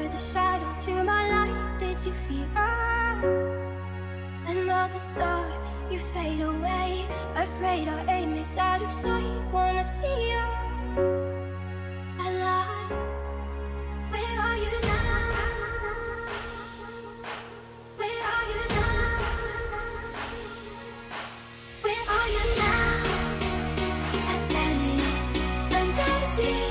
were the shadow to my light. Did you feel us? Another star, you fade away. Afraid our aim is out of sight. Wanna see us alive? Where are you now? Where are you now? Where are you now? Atlantis, under the sea.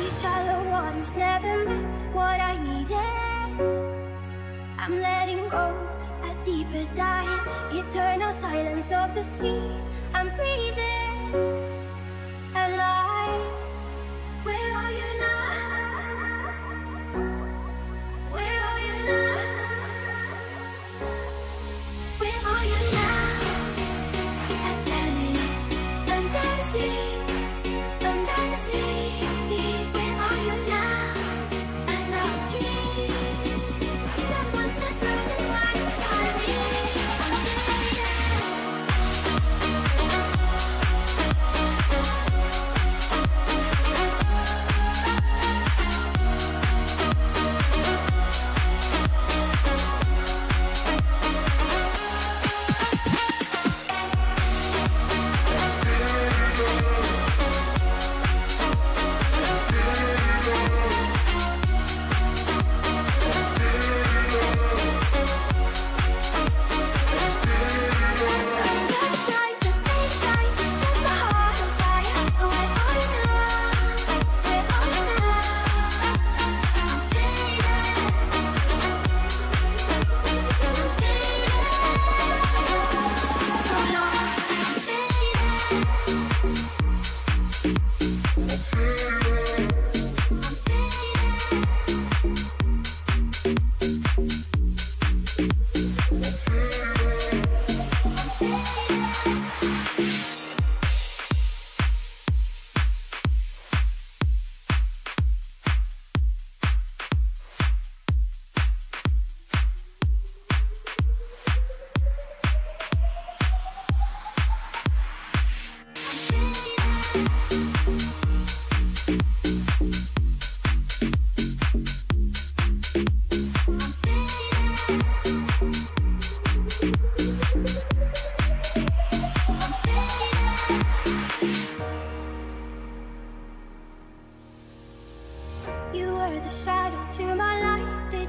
These shallow waters never meant what I needed. I'm letting go, a deeper dive. Eternal silence of the sea. I'm breathing alive. Where are you now? Where are you now? Where are you now? Atlantis, under the sea.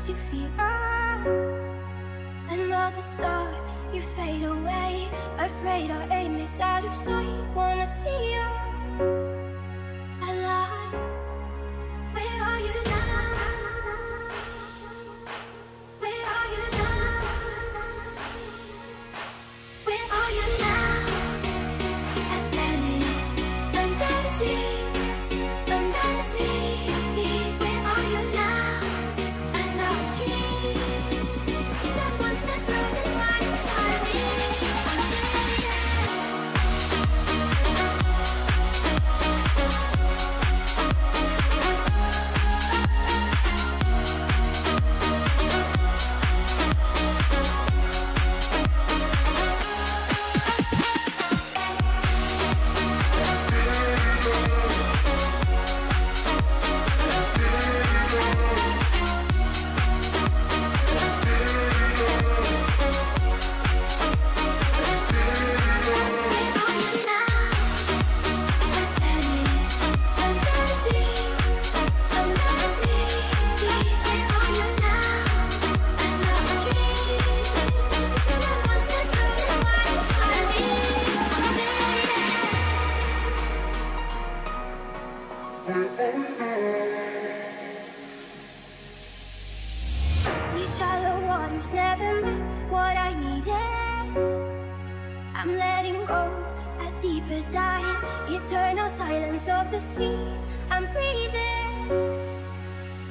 You feel us, another star, you fade away. Afraid our aim is out of sight. Wanna see us alive. Where are you now? Where are you now? Where are you now? Atlantis, under the sea. Under the sea. Where are you now? can go a deeper dive. Eternal silence of the sea. I'm breathing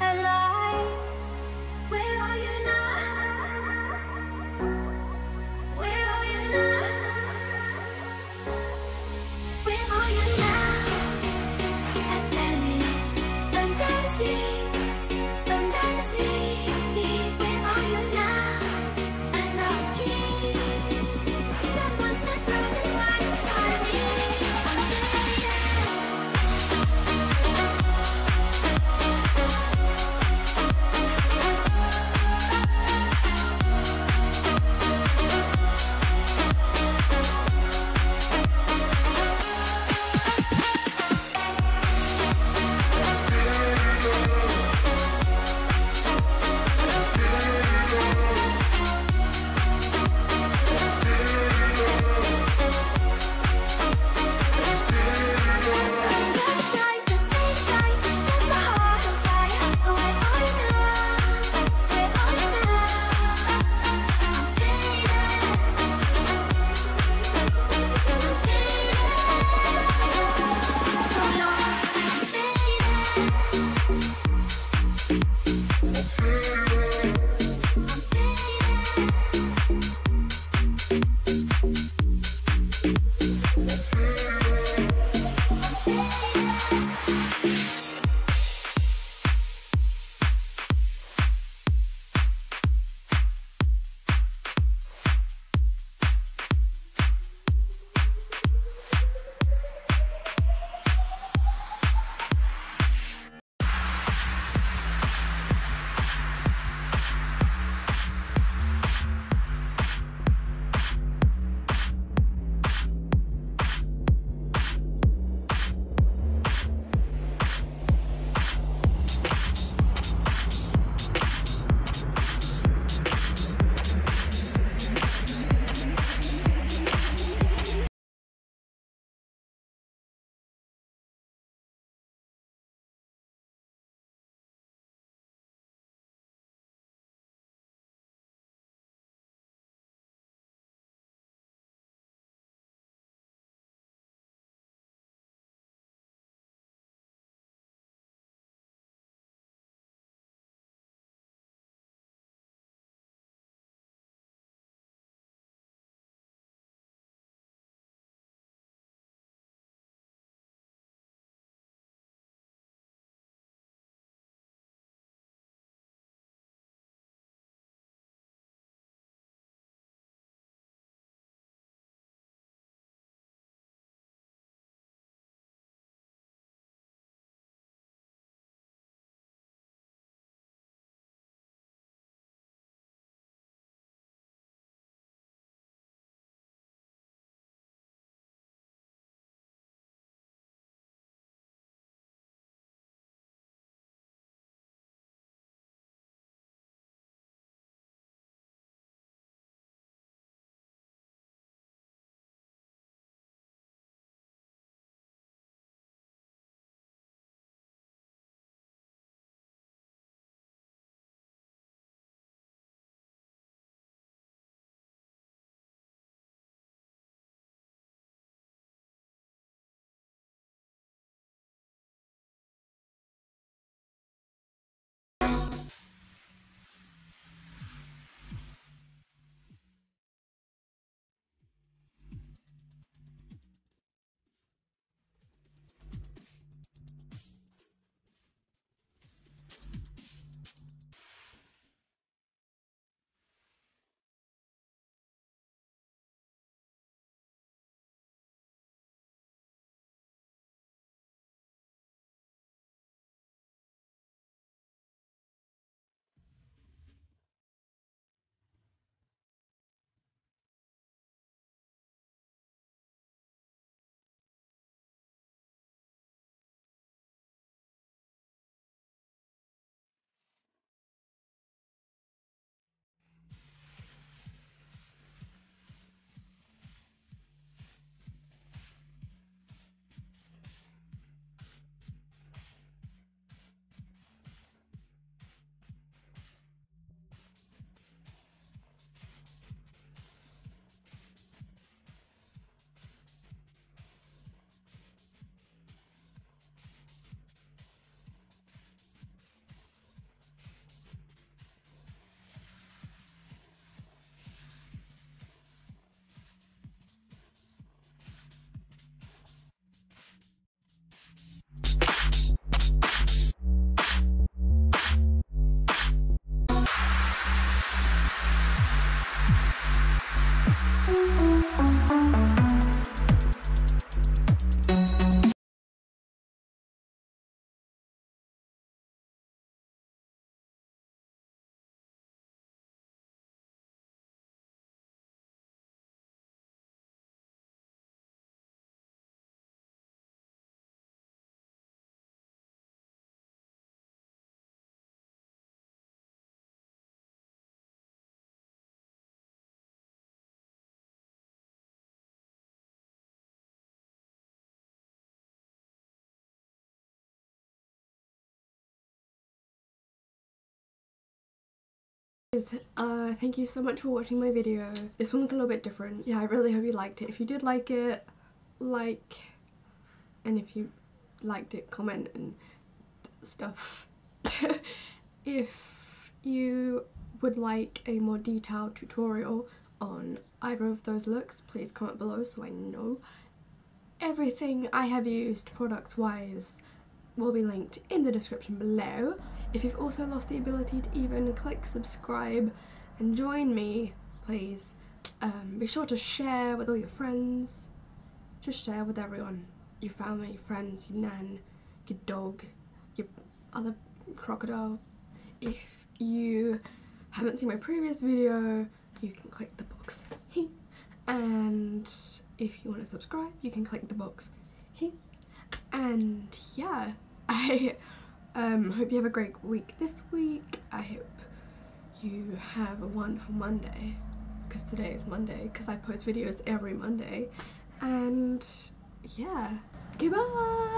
alive. Where are you now? Where are you now? Where are you now? Atlantis, under sea, under sea. Where are you now? Another dream. The monsters running wild inside me. I'm saying Thank you so much for watching my video. This one was a little bit different. Yeah, I really hope you liked it. If you did like it, like, and if you liked it, comment and stuff. If you would like a more detailed tutorial on either of those looks, please comment below so I know. Everything I have used product wise will be linked in the description below. If you've also lost the ability to even click subscribe and join me, please be sure to share with all your friends. Just share with everyone, your family, your friends, your nan, your dog, your other crocodile. If you haven't seen my previous video, you can click the box. And if you want to subscribe, you can click the box. And yeah, I hope you have a great week this week. I hope you have a wonderful Monday, because today is Monday, because I post videos every Monday. And yeah, goodbye!